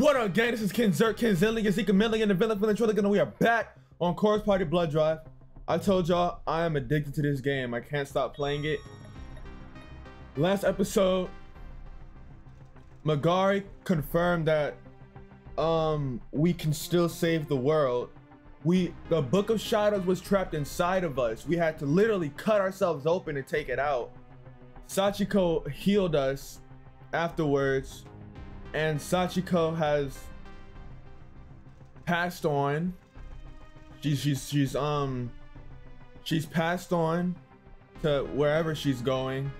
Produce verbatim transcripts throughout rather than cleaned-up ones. What up, gang? This is KenZerk, KenZillion, Zika Million, the villain from the trailer, and we are back on Corpse Party Blood Drive. I told y'all I am addicted to this game. I can't stop playing it. Last episode, Magari confirmed that um we can still save the world. We the Book of Shadows was trapped inside of us. We had to literally cut ourselves open and take it out. Sachiko healed us afterwards. And Sachiko has passed on. She's she's she's um she's passed on to wherever she's going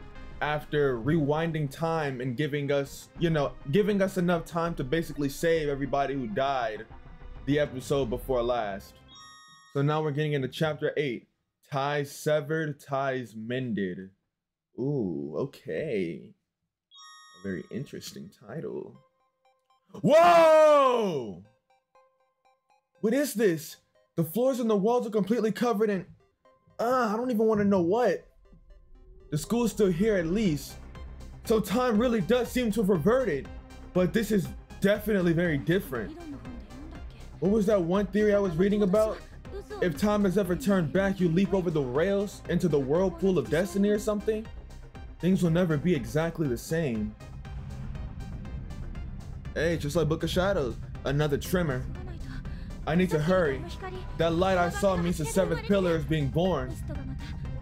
after rewinding time and giving us, you know, giving us enough time to basically save everybody who died the episode before last. So now we're getting into chapter eight. Ties severed, ties mended. Ooh, okay. Very interesting title. Whoa! What is this? The floors and the walls are completely covered in... Uh, I don't even want to know what. The school's still here at least. So time really does seem to have reverted. But this is definitely very different. What was that one theory I was reading about? If time has ever turned back, you leap over the rails into the whirlpool of destiny or something? Things will never be exactly the same. Hey, just like Book of Shadows, another tremor. I need to hurry. That light I saw means the seventh pillar is being born.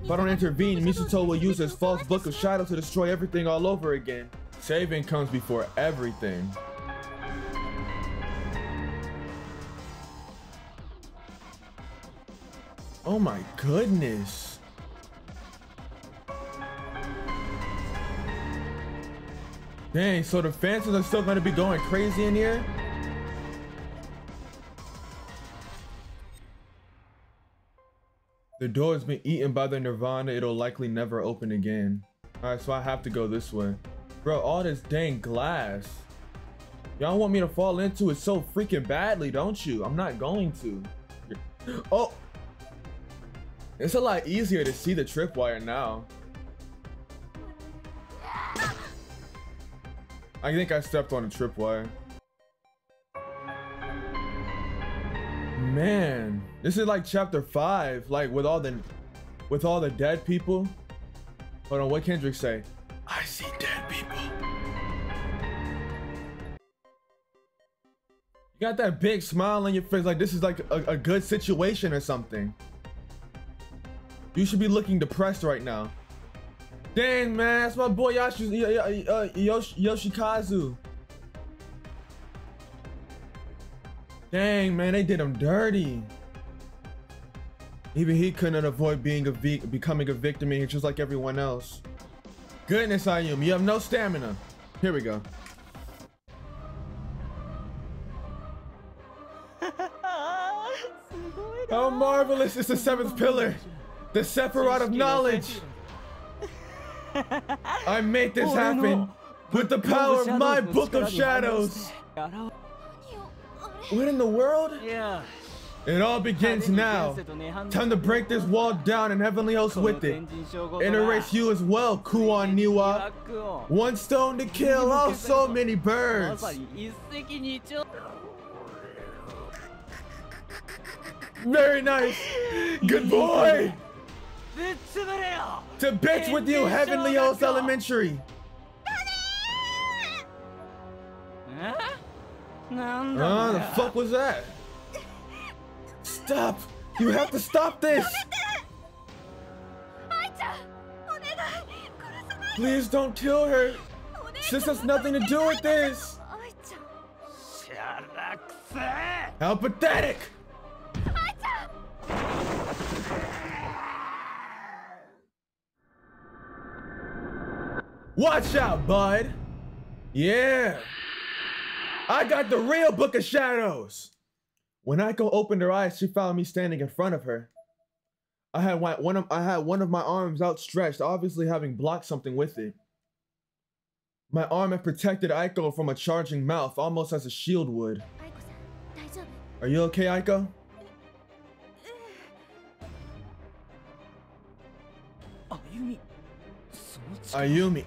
If I don't intervene, Misato will use his false Book of Shadows to destroy everything all over again. Saving comes before everything. Oh my goodness. Dang, so the phantoms are still gonna be going crazy in here? The door has been eaten by the Nirvana. It'll likely never open again. Alright, so I have to go this way. Bro, all this dang glass. Y'all want me to fall into it so freaking badly, don't you? I'm not going to. Oh! It's a lot easier to see the tripwire now. I think I stepped on a tripwire. Man, this is like chapter five, like with all the, with all the dead people. Hold on, what KenZerk say? I see dead people. You got that big smile on your face, like this is like a, a good situation or something. You should be looking depressed right now. Dang, man, that's my boy Yoshi, uh, uh, Yosh, Yoshikazu. Dang, man, they did him dirty. Even he couldn't avoid being a v becoming a victim in here, just like everyone else. Goodness, Ayumi, you have no stamina. Here we go. How marvelous is the seventh pillar, the Sephiroth of knowledge. I made this happen with the power of my Book of Shadows. What in the world? It all begins now. Time to break this wall down and Heavenly Host with it. And erase you as well, Kuon Niwa. One stone to kill all so many birds. Very nice. Good boy. To bitch with you, Heavenly Host Elementary! Ah, the fuck was that? Stop! You have to stop this! Please don't kill her! This has nothing to do with this! How pathetic! Watch out, bud. Yeah. I got the real Book of Shadows. When Aiko opened her eyes, she found me standing in front of her. I had one of, I had one of my arms outstretched, obviously having blocked something with it. My arm had protected Aiko from a charging mouth, almost as a shield would. Are you okay, Aiko? Ayumi,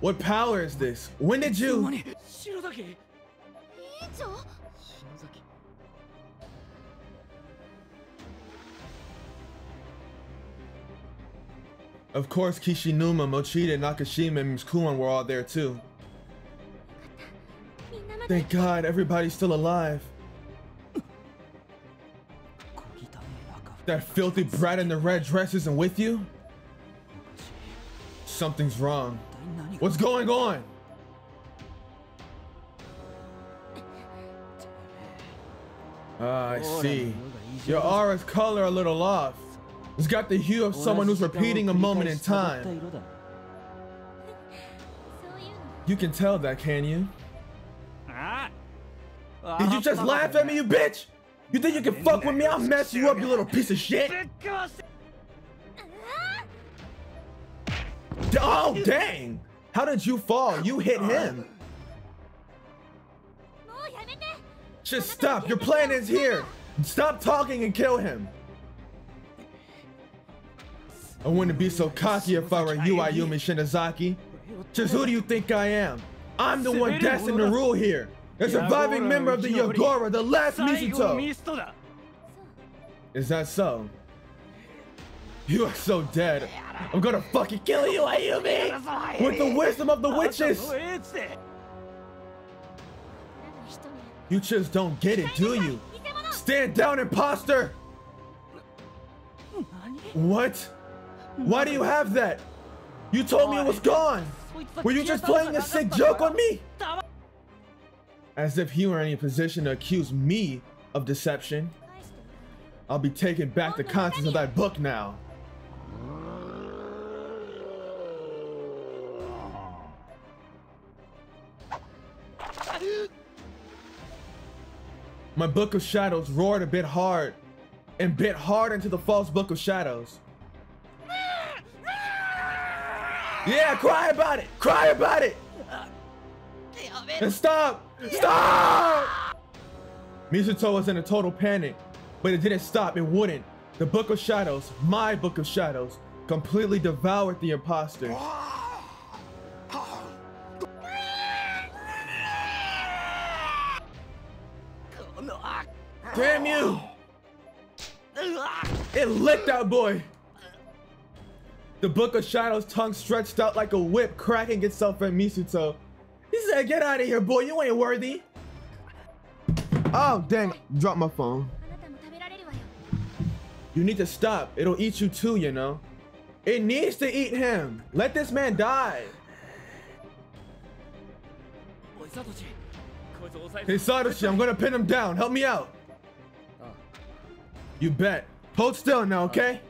what power is this? When did you... Shinozaki. Of course, Kishinuma, Mochida, Nakashima, and Miss Kuon were all there too. Thank God, everybody's still alive. That filthy brat in the red dress isn't with you? Something's wrong. What's going on? Ah, I see. Your aura's color a little off. It's got the hue of someone who's repeating a moment in time. You can tell that, can you? Did you just laugh at me, you bitch? You think you can fuck with me? I'll mess you up, you little piece of shit. Oh, dang. How did you fall? You hit him. Just stop. Your plan is here. Stop talking and kill him. I wouldn't be so cocky if I were you, Ayumi Shinozaki. Just who do you think I am? I'm the one destined to rule here. A surviving member of the Yagura, the last Misato. Is that so? You are so dead. I'm gonna fucking kill you, Ayumi! With the wisdom of the witches! You just don't get it, do you? Stand down, imposter! What? Why do you have that? You told me it was gone! Were you just playing a sick joke on me? As if he were in a position to accuse me of deception. I'll be taking back the contents of that book now. My Book of Shadows roared a bit hard and bit hard into the false Book of Shadows. Yeah, cry about it! Cry about it! And stop! Stop! Misato was in a total panic, but it didn't stop, it wouldn't. The Book of Shadows, my Book of Shadows, completely devoured the imposter. Damn you! It licked that boy! The Book of Shadows' tongue stretched out like a whip, cracking itself at Misato. He said, get out of here, boy, you ain't worthy. Oh, dang, dropped my phone. You need to stop, it'll eat you too, you know. It needs to eat him. Let this man die. Hey, Satoshi, I'm gonna pin him down, help me out. You bet. Hold still now, okay?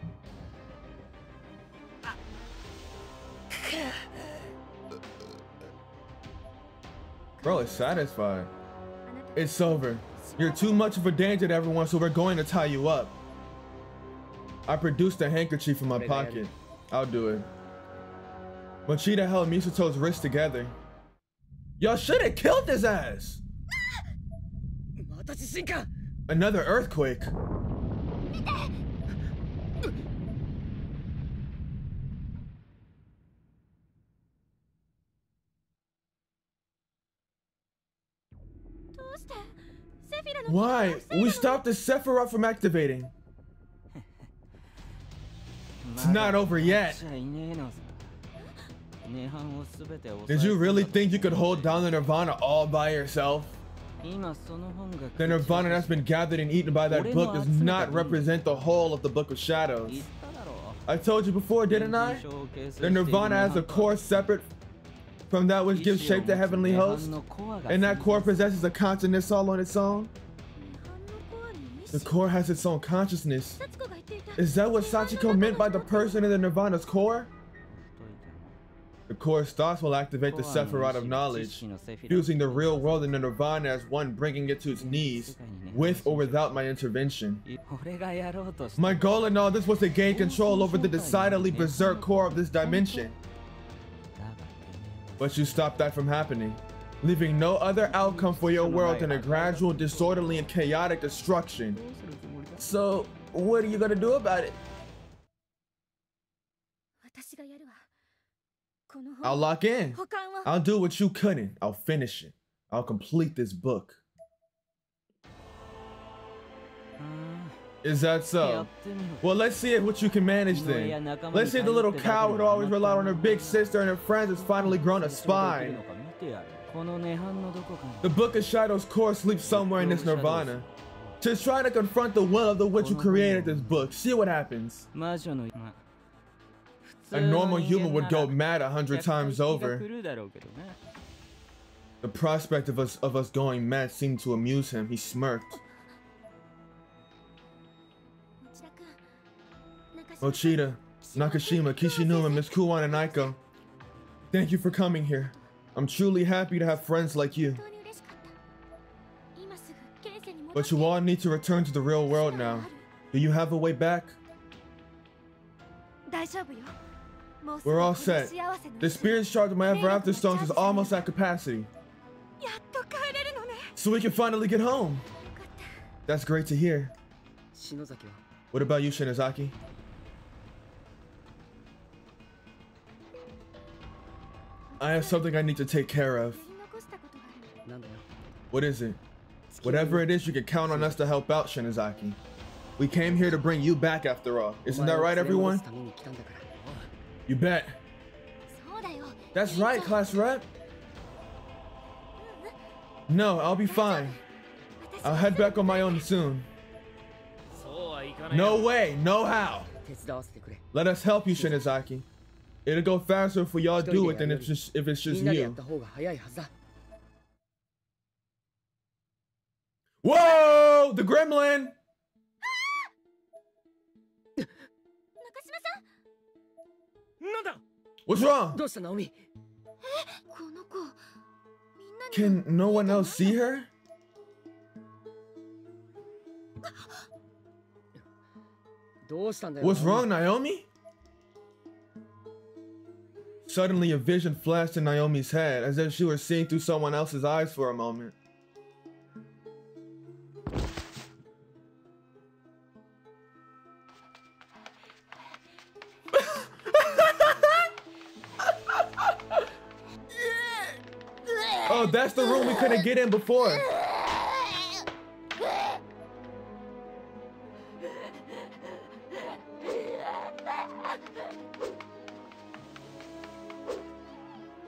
Bro, it's satisfied. It's over. You're too much of a danger to everyone, so we're going to tie you up. I produced a handkerchief from my pocket. I'll do it. Mochida held Misato's wrists together. Y'all should have killed his ass! Another earthquake. Why? We stopped the Sephiroth from activating. It's not over yet. Did you really think you could hold down the Nirvana all by yourself? The Nirvana that's been gathered and eaten by that book does not represent the whole of the Book of Shadows. I told you before, didn't I? The Nirvana has a core separate from that which gives shape to Heavenly Host, and that core possesses a consciousness all on its own. The core has its own consciousness. Is that what Sachiko meant by the person in the Nirvana's core? The core's thoughts will activate the Sephiroth of knowledge, fusing the real world and the Nirvana as one, bringing it to its knees, with or without my intervention. My goal in all this was to gain control over the decidedly berserk core of this dimension. But you stopped that from happening, leaving no other outcome for your world than a gradual, disorderly, and chaotic destruction. So, what are you gonna do about it? I'll lock in. I'll do what you couldn't. I'll finish it. I'll complete this book. Is that so? Well, let's see if what you can manage then. Let's see if the little coward always relied on her big sister and her friends has finally grown a spine. The Book of Shadows core sleeps somewhere in this Nirvana. Just try to confront the will of the witch who created this book. See what happens. A normal human would go mad a hundred times over. The prospect of us of us going mad seemed to amuse him. He smirked. Mochida, Nakashima, Kishinuma, Miss Kuon, and Aiko. Thank you for coming here. I'm truly happy to have friends like you. But you all need to return to the real world now. Do you have a way back? We're all set. The spirit's charge of my ever after stones is almost at capacity. So we can finally get home. That's great to hear. What about you, Shinozaki? I have something I need to take care of. What is it? Whatever it is, you can count on us to help out, Shinozaki. We came here to bring you back after all. Isn't that right, everyone? You bet. That's right, class rep. No, I'll be fine. I'll head back on my own soon. No way, no how. Let us help you, Shinozaki. It'll go faster if we all do it than if it's just, if it's just you. Whoa! The gremlin! What's wrong? Can no one else see her? What's wrong, Naomi? Suddenly, a vision flashed in Naomi's head, as if she were seeing through someone else's eyes for a moment. Oh, that's the room we couldn't get in before.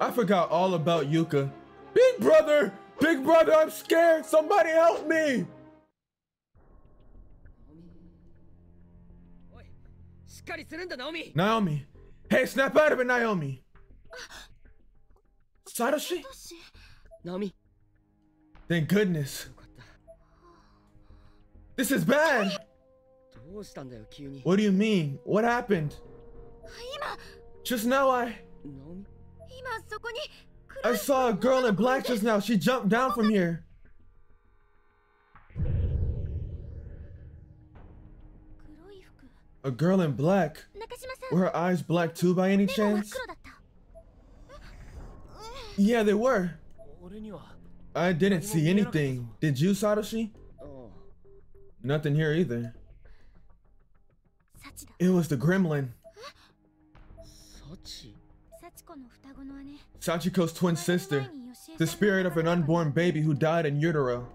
I forgot all about Yuka. Big brother! Big brother, I'm scared! Somebody help me! Naomi! Hey, snap out of it, Naomi! Satoshi? Naomi. Thank goodness. This is bad. What do you mean? What happened? Just now I... I saw a girl in black just now. She jumped down from here. A girl in black? Were her eyes black too by any chance? Yeah, they were. I didn't see anything. Did you, Satoshi? Nothing here either. It was the gremlin. Sachiko's twin sister, the spirit of an unborn baby who died in utero.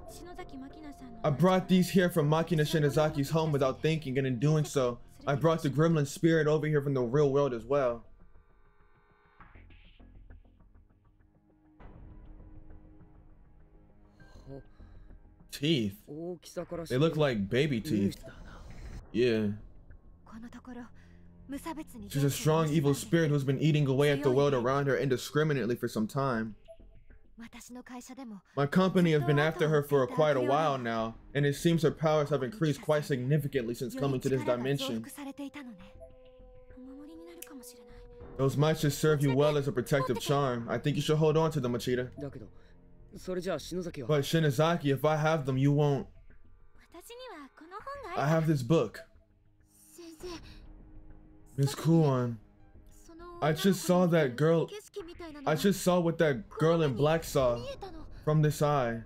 I brought these here from Makina Shinozaki's home without thinking, and in doing so, I brought the gremlin spirit over here from the real world as well. Teeth. They look like baby teeth. Yeah. She's a strong evil spirit who's been eating away at the world around her indiscriminately for some time. My company has been after her for a, quite a while now, and it seems her powers have increased quite significantly since coming to this dimension. Those might just serve you well as a protective charm. I think you should hold on to them, Mochida. But Shinozaki, if I have them, you won't. I have this book. Miss Kuon, I just saw that girl. I just saw what that girl in black saw from this eye.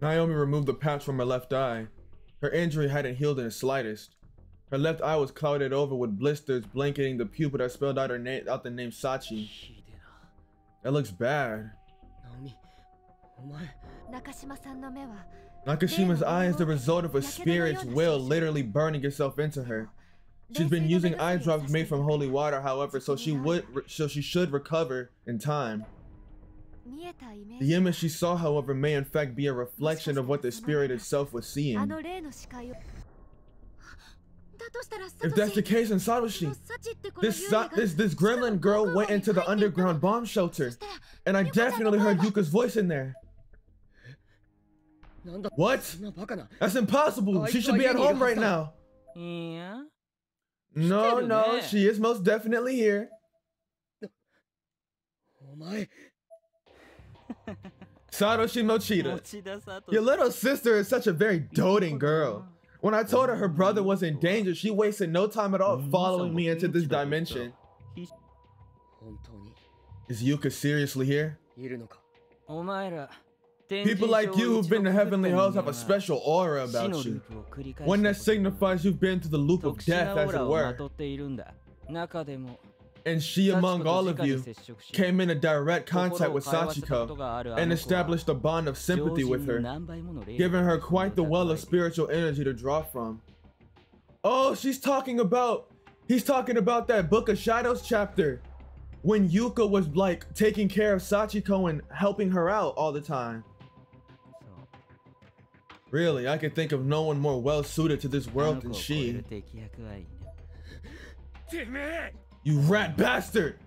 Naomi removed the patch from her left eye. Her injury hadn't healed in the slightest. Her left eye was clouded over with blisters blanketing the pupil that spelled out her name, out the name Sachi. That looks bad. Nakashima's eye is the result of a spirit's will literally burning itself into her. She's been using eye drops made from holy water, however, so she would, so she should recover in time. The image she saw, however, may in fact be a reflection of what the spirit itself was seeing. If that's the case, then Satoshi, this, this this gremlin girl went into the underground bomb shelter, and I definitely heard Yuka's voice in there. What? That's impossible. She should be at home right now. Yeah. No, no, she is most definitely here. Satoshi Mochida. Your little sister is such a very doting girl. When I told her her brother was in danger, she wasted no time at all following me into this dimension. Is Yuka seriously here? People like you who've been to Heavenly Host have a special aura about you. One that signifies you've been to the loop of death, as it were. And she, among all of you, came into direct contact with Sachiko and established a bond of sympathy with her, giving her quite the well of spiritual energy to draw from. Oh, she's talking about... He's talking about that Book of Shadows chapter, when Yuka was, like, taking care of Sachiko and helping her out all the time. Really, I could think of no one more well-suited to this world than she. You rat bastard!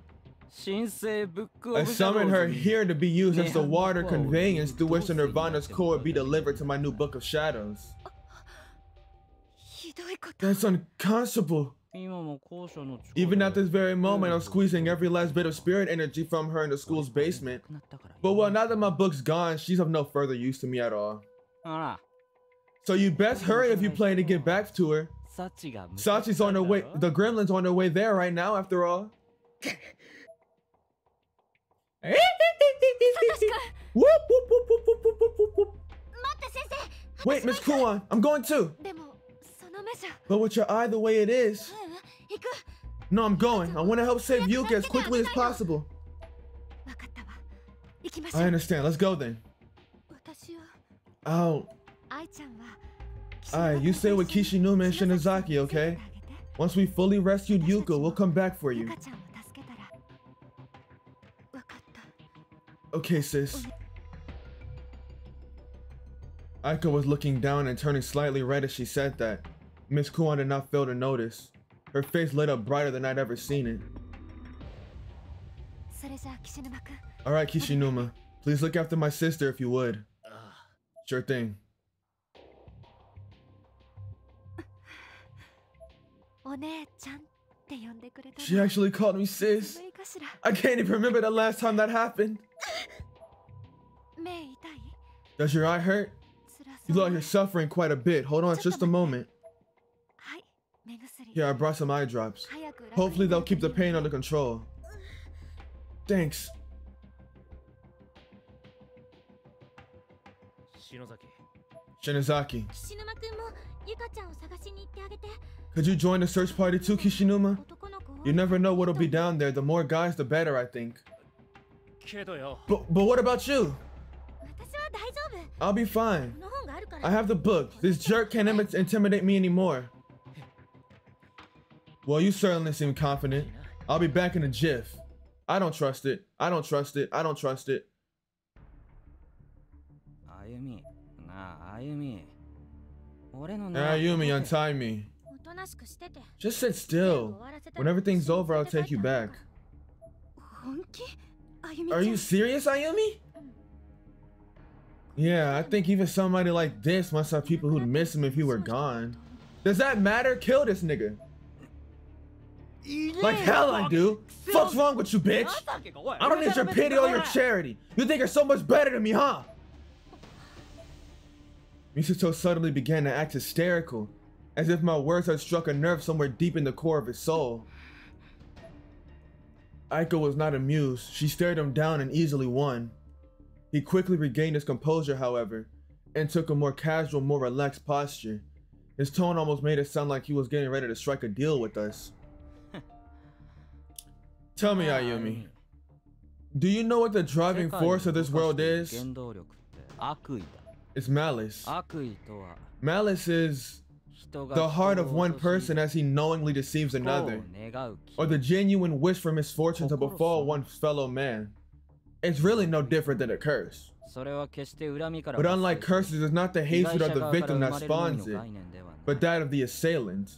I summoned her here to be used as the water conveyance through which the Nirvana's core would be delivered to my new Book of Shadows. That's unconscionable. Even at this very moment, I'm squeezing every last bit of spirit energy from her in the school's basement. But well, now that my book's gone, she's of no further use to me at all. So you best hurry if you plan to get back to her. Sachi's on her way. The gremlin's on her way there right now, after all. Wait, Miss Kuon, I'm going too. But with your eye the way it is. No, I'm going. I want to help save Yuka as quickly as possible. I understand. Let's go then. Ow. Alright, you stay with Kishinuma and Shinozaki, okay? Once we fully rescued Yuka, we'll come back for you. Okay, sis. Aiko was looking down and turning slightly red as she said that. Miss Kuon did not fail to notice. Her face lit up brighter than I'd ever seen it. Alright, Kishinuma. Please look after my sister if you would. Sure thing. She actually called me sis. I can't even remember the last time that happened. Does your eye hurt? You look like you're suffering quite a bit. Hold on just a moment. Here, I brought some eye drops. Hopefully they'll keep the pain under control. Thanks. Shinozaki. Could you join the search party too, Kishinuma? You never know what'll be down there. The more guys, the better, I think. But, but what about you? I'll be fine. I have the book. This jerk can't intimidate me anymore. Well, you certainly seem confident. I'll be back in a jiff. I don't trust it. I don't trust it. I don't trust it. Ayumi. Nah, Ayumi. Ayumi, untie me. Just sit still. When everything's over, I'll take you back. Are you serious, Ayumi? Yeah, I think even somebody like this must have people who'd miss him if he were gone. Does that matter? Kill this nigga. Like hell I do. Fuck's wrong with you, bitch? I don't need your pity or your charity. You think you're so much better than me, huh? Misato suddenly began to act hysterical, as if my words had struck a nerve somewhere deep in the core of his soul. Aiko was not amused. She stared him down and easily won. He quickly regained his composure, however, and took a more casual, more relaxed posture. His tone almost made it sound like he was getting ready to strike a deal with us. Tell me, Ayumi, do you know what the driving force of this world is? It's malice. Malice is the heart of one person as he knowingly deceives another, or the genuine wish for misfortune to befall one's fellow man. It's really no different than a curse. But unlike curses, it's not the hatred of the victim that spawns it, but that of the assailant.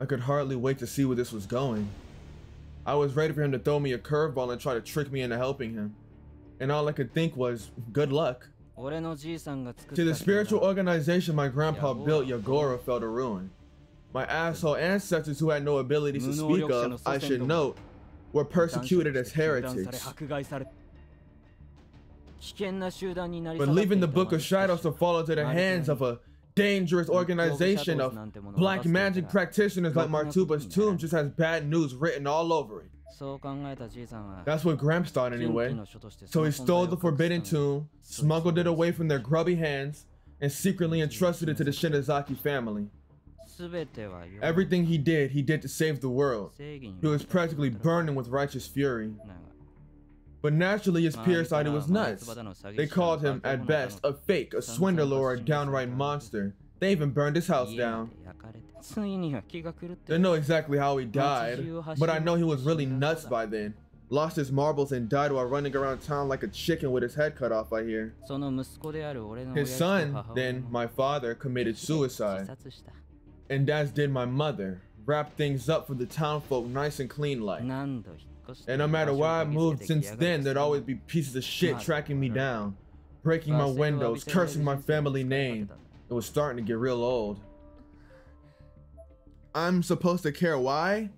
I could hardly wait to see where this was going. I was ready for him to throw me a curveball and try to trick me into helping him. And all I could think was, good luck. To the spiritual organization my grandpa built, Yagura, fell to ruin. My asshole ancestors, who had no abilities to speak of, I should note, were persecuted as heretics. But leaving the Book of Shadows to fall into the hands of a dangerous organization of black magic practitioners like Martuba's tomb just has bad news written all over it. That's what Gramps thought anyway. So he stole the forbidden tomb, smuggled it away from their grubby hands, and secretly entrusted it to the Shinozaki family. Everything he did, he did to save the world. He was practically burning with righteous fury. But naturally, his peers thought it was nuts. They called him, at best, a fake, a swindler, or a downright monster. They even burned his house down. They know exactly how he died, but I know he was really nuts by then. Lost his marbles and died while running around town like a chicken with his head cut off, I hear. His son, then, my father, committed suicide. And as did my mother. Wrapped things up for the townfolk nice and clean like. And no matter where I moved since then, there'd always be pieces of shit tracking me down, breaking my windows, cursing my family name. It was starting to get real old. I'm supposed to care why?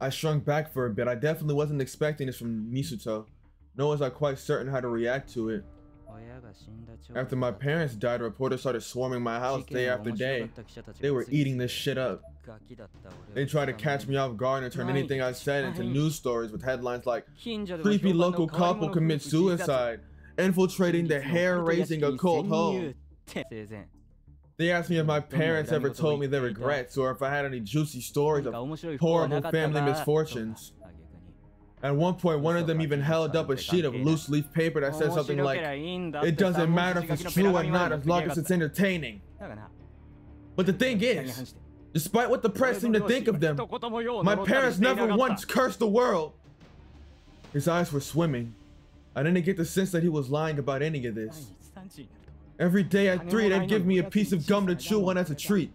I shrunk back for a bit. I definitely wasn't expecting this from Misato, nor was I quite certain how to react to it. After my parents died, reporters started swarming my house day after day. They were eating this shit up. They tried to catch me off guard and turn anything I said into news stories with headlines like, creepy local couple commits suicide, infiltrating the hair-raising occult home. They asked me if my parents ever told me their regrets or if I had any juicy stories of horrible family misfortunes. At one point, one of them even held up a sheet of loose-leaf paper that said something like, it doesn't matter if it's true or not as long as it's entertaining. But the thing is, despite what the press seemed to think of them, my parents never once cursed the world. His eyes were swimming. I didn't get the sense that he was lying about any of this. Every day at three, they'd give me a piece of gum to chew on as a treat.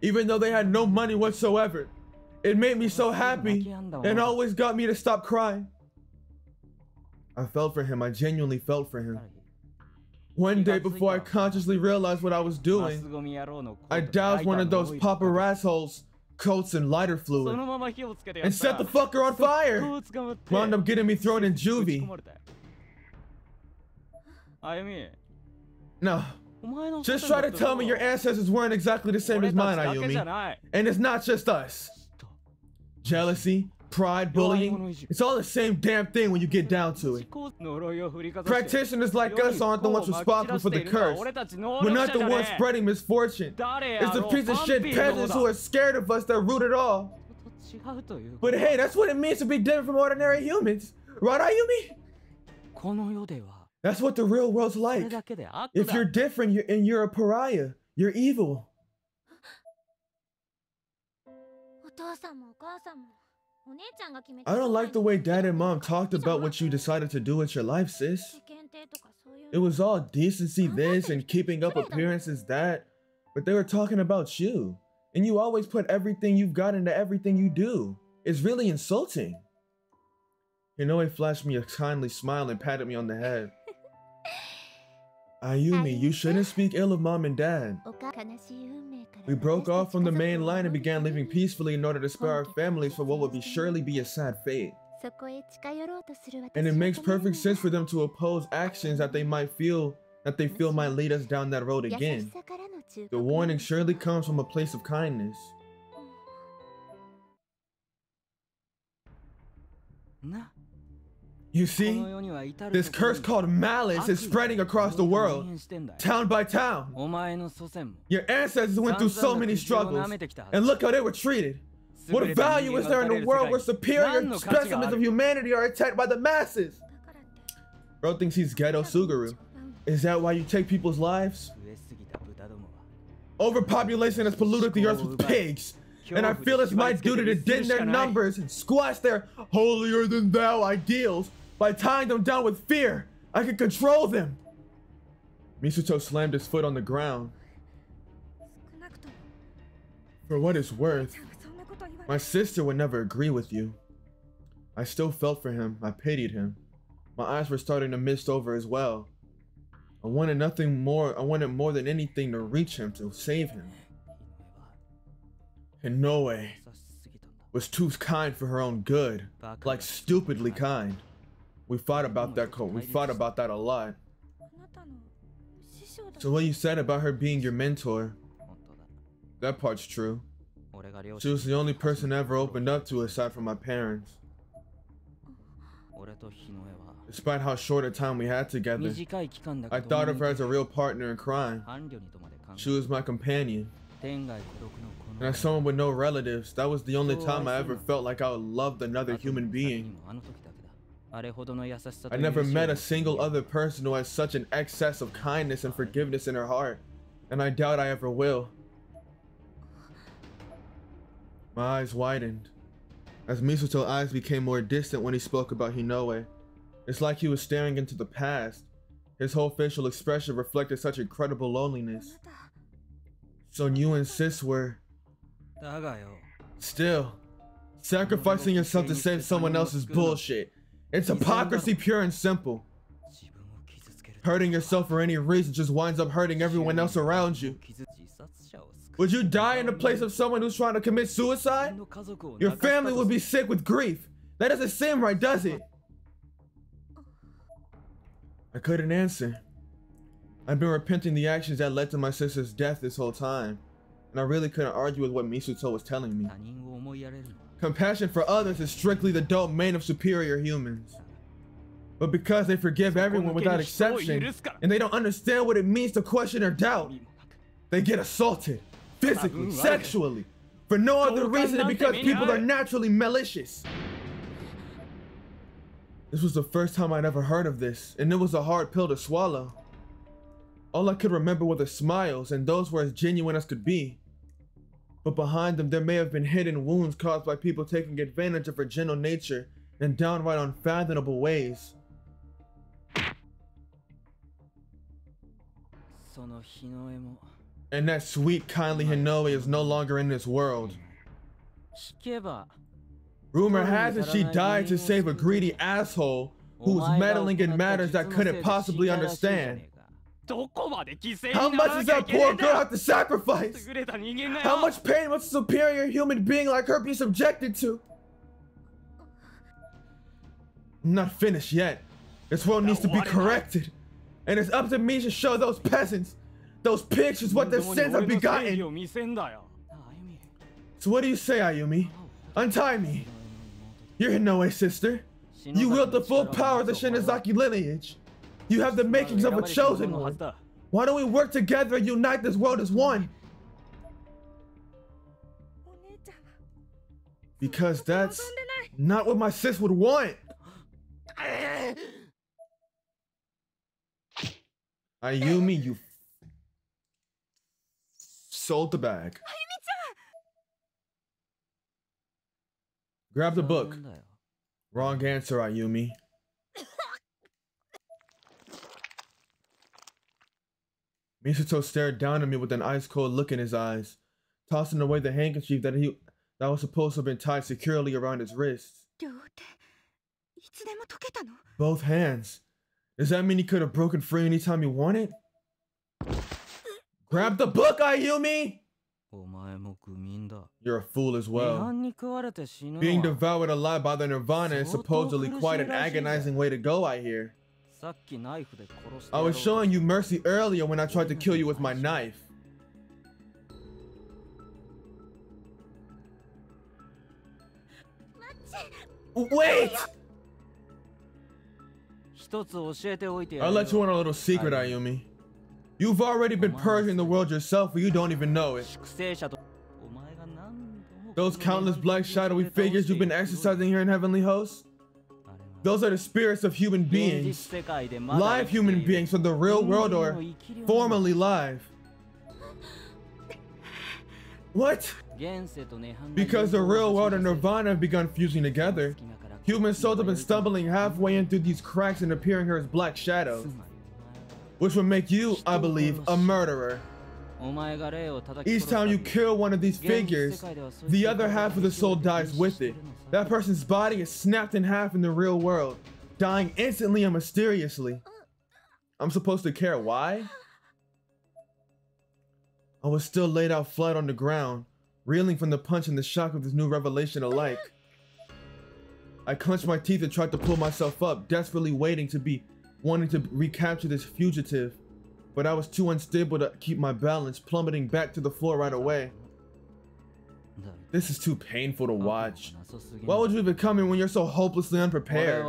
Even though they had no money whatsoever. It made me so happy and always got me to stop crying. I felt for him. I genuinely felt for him. One day, before I consciously realized what I was doing, I doused one of those Papa Rassholes coats and lighter fluid and set the fucker on fire. Wound up getting me thrown in juvie. No. Just try to tell me your ancestors weren't exactly the same as mine, Ayumi. And it's not just us. Jealousy, pride, bullying, it's all the same damn thing when you get down to it. Practitioners like us aren't the ones responsible for the curse. We're not the ones spreading misfortune. It's the piece of shit peasants who are scared of us that root it all. But hey, that's what it means to be different from ordinary humans. Right, Ayumi? That's what the real world's like. If you're different you're, and you're a pariah, you're evil. I don't like the way Dad and Mom talked about what you decided to do with your life, sis. It was all decency this and keeping up appearances that, but they were talking about you. And you always put everything you've got into everything you do. It's really insulting. Hinoe flashed me a kindly smile and patted me on the head. Ayumi, you shouldn't speak ill of Mom and Dad. We broke off from the main line and began living peacefully in order to spare our families for what would be surely be a sad fate. And it makes perfect sense for them to oppose actions that they might feel that they feel might lead us down that road again. The warning surely comes from a place of kindness. You see, this curse called malice is spreading across the world, town by town. Your ancestors went through so many struggles, and look how they were treated. What value is there in a world where superior specimens of humanity are attacked by the masses? Bro thinks he's ghetto Suguru. Is that why you take people's lives? Overpopulation has polluted the earth with pigs, and I feel it's my duty to din their numbers and squash their holier-than-thou ideals by tying them down with fear. I can control them. Misato slammed his foot on the ground. For what it's worth, my sister would never agree with you. I still felt for him. I pitied him. My eyes were starting to mist over as well. I wanted nothing more. I wanted more than anything to reach him, to save him. Hinoe was too kind for her own good, like stupidly kind. We fought about that. We fought about that a lot. So what you said about her being your mentor, that part's true. She was the only person I ever opened up to aside from my parents. Despite how short a time we had together, I thought of her as a real partner in crime. She was my companion. And as someone with no relatives, that was the only time I ever felt like I loved another human being. I never met a single other person who has such an excess of kindness and forgiveness in her heart, and I doubt I ever will. My eyes widened. As Misato's eyes became more distant when he spoke about Hinoe, it's like he was staring into the past. His whole facial expression reflected such incredible loneliness. So you and sis were... still, sacrificing yourself to save someone else's bullshit. It's hypocrisy pure and simple. Hurting yourself for any reason just winds up hurting everyone else around you. Would you die in the place of someone who's trying to commit suicide? Your family would be sick with grief. That doesn't seem right, does it? I couldn't answer. I've been repenting the actions that led to my sister's death this whole time, and I really couldn't argue with what Misato was telling me. Compassion for others is strictly the domain of superior humans. But because they forgive everyone without exception, and they don't understand what it means to question or doubt, they get assaulted, physically, sexually, for no other reason than because people are naturally malicious. This was the first time I'd ever heard of this, and it was a hard pill to swallow. All I could remember were the smiles, and those were as genuine as could be. But behind them, there may have been hidden wounds caused by people taking advantage of her gentle nature in downright unfathomable ways. And that sweet, kindly Hinoe is no longer in this world. Rumor has it she died to save a greedy asshole who was meddling in matters that couldn't possibly understand. How much does that poor girl have to sacrifice? How much pain must a superior human being like her be subjected to? I'm not finished yet. This world needs to be corrected. And it's up to me to show those peasants, those pigs, is what their sins have begotten. So what do you say, Ayumi? Untie me. You're Hinoe's sister. You wield the full power of the Shinozaki lineage. You have the makings of a chosen one. Why don't we work together and unite this world as one? Because that's not what my sis would want. Ayumi, you sold the bag. Grab the book. Wrong answer, Ayumi. Misato stared down at me with an ice-cold look in his eyes, tossing away the handkerchief that he that was supposed to have been tied securely around his wrists. Both hands. Does that mean he could have broken free anytime he wanted? Grab the book, Ayumi! You're a fool as well. Being devoured alive by the Nirvana is supposedly quite an agonizing way to go, I hear. I was showing you mercy earlier when I tried to kill you with my knife. Wait! I'll let you in a little secret, Ayumi. You've already been purging the world yourself, but you don't even know it. Those countless black shadowy figures you've been exercising here in Heavenly Host, Those are the spirits of human beings, live human beings from the real world or formerly live. What? Because the real world and Nirvana have begun fusing together. Human souls have been stumbling halfway in through these cracks and appearing here as black shadows, which will make you, I believe, a murderer. Each time you kill one of these figures, the other half of the soul dies with it. That person's body is snapped in half in the real world, dying instantly and mysteriously. I'm supposed to care why? I was still laid out flat on the ground, reeling from the punch and the shock of this new revelation alike. I clenched my teeth and tried to pull myself up, desperately waiting to be wanting to recapture this fugitive. But I was too unstable to keep my balance, plummeting back to the floor right away. This is too painful to watch. Why would you be coming when you're so hopelessly unprepared?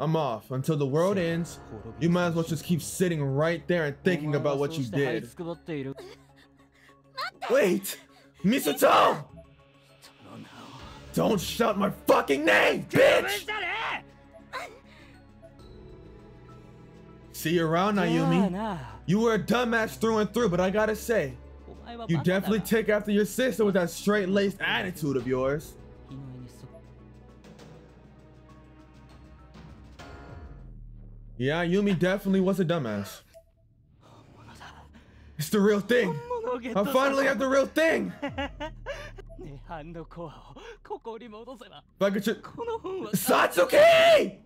I'm off. Until the world ends, you might as well just keep sitting right there and thinking about what you did. Wait! Misato! Don't shout my fucking name, bitch! See you around, Ayumi. You were a dumbass through and through, but I gotta say, you definitely take after your sister with that straight-laced attitude of yours. Yeah, Ayumi definitely was a dumbass. It's the real thing. I finally have the real thing. If I could just... Satsuki!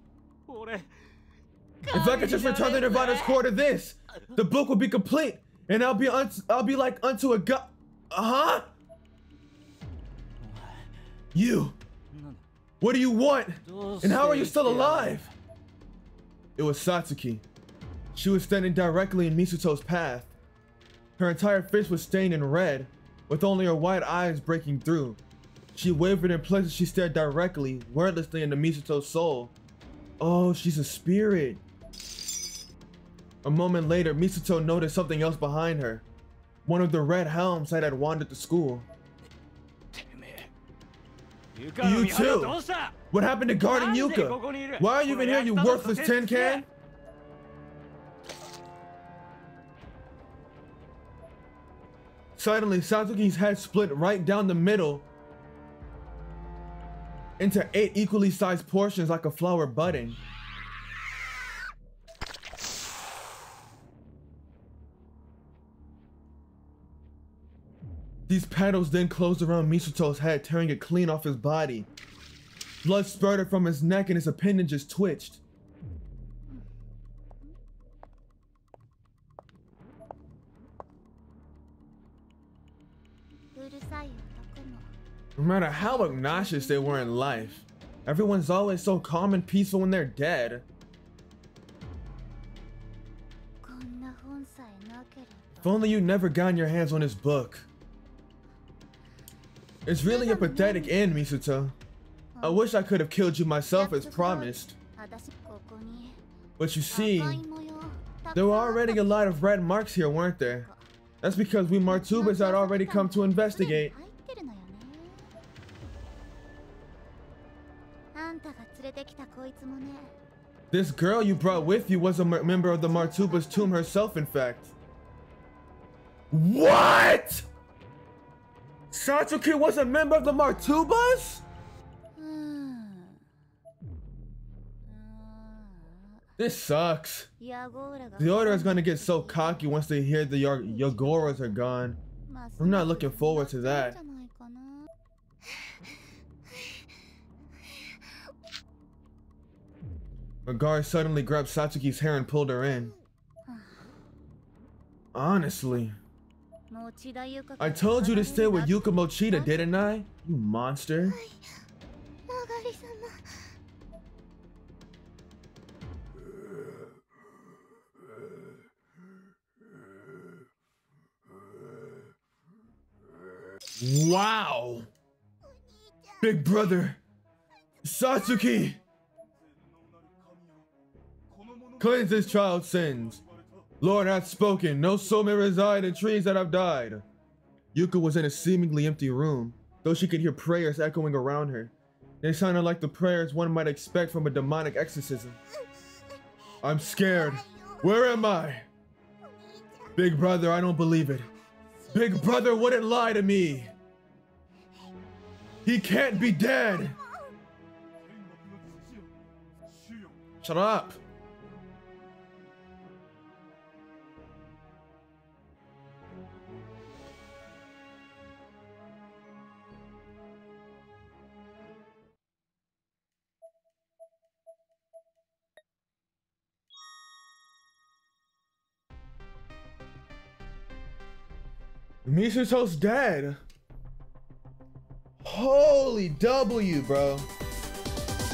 If I could just return the Nirvana's core to this, the book would be complete. And I'll be un I'll be like unto a god. Uh-huh? You. What do you want? And how are you still alive? It was Satsuki. She was standing directly in Misato's path. Her entire face was stained in red, with only her wide eyes breaking through. She wavered in place as she stared directly, wordlessly into Misato's soul. Oh, she's a spirit. A moment later, Misato noticed something else behind her. One of the red helms that had wandered to school. You too! What happened to guarding Yuka? Why are you even here, you worthless tin can? Suddenly, Satsuki's head split right down the middle into eight equally sized portions like a flower budding. These petals then closed around Misato's head, tearing it clean off his body. Blood spurted from his neck and his appendages twitched. No matter how obnoxious they were in life, everyone's always so calm and peaceful when they're dead. If only you never gotten your hands on this book. It's really a pathetic end, Misato. I wish I could have killed you myself as promised. But you see, there were already a lot of red marks here, weren't there? That's because we Martubas had already come to investigate. This girl you brought with you was a member of the Martuba's tomb herself, in fact. What? Satsuki was a member of the Martubas? This sucks. The Order is gonna get so cocky once they hear the Yaguras are gone. I'm not looking forward to that. A guard suddenly grabbed Satsuki's hair and pulled her in. Honestly, I told you to stay with Yuka Mochida, didn't I? You monster. Wow! Big brother! Satsuki! Cleanse this child's sins. Lord hath spoken, no soul may reside in trees that have died. Yuka was in a seemingly empty room, though she could hear prayers echoing around her. They sounded like the prayers one might expect from a demonic exorcism. I'm scared. Where am I? Big brother, I don't believe it. Big brother wouldn't lie to me. He can't be dead. Shut up. Misato's dead. Holy W, bro.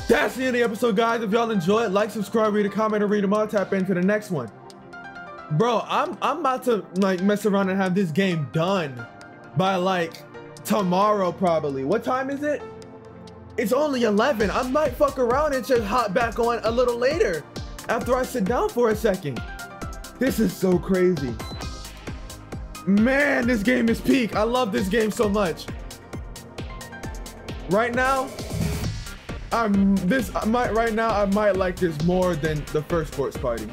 That's the end of the episode, guys. If y'all enjoy it, like, subscribe, read a comment, and read them all. Tap into the next one. Bro, I'm I'm about to like mess around and have this game done by like tomorrow probably. What time is it? It's only eleven. I might fuck around and just hop back on a little later after I sit down for a second. This is so crazy. Man, this game is peak. I love this game so much. Right now, I'm this. I might right now. I might like this more than the first Corpse Party.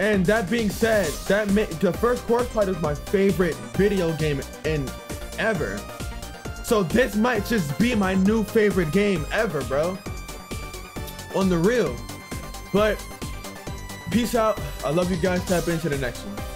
And that being said, that the first Corpse Party is my favorite video game in ever. So this might just be my new favorite game ever, bro. On the real. But peace out. I love you guys. Tap into the next one.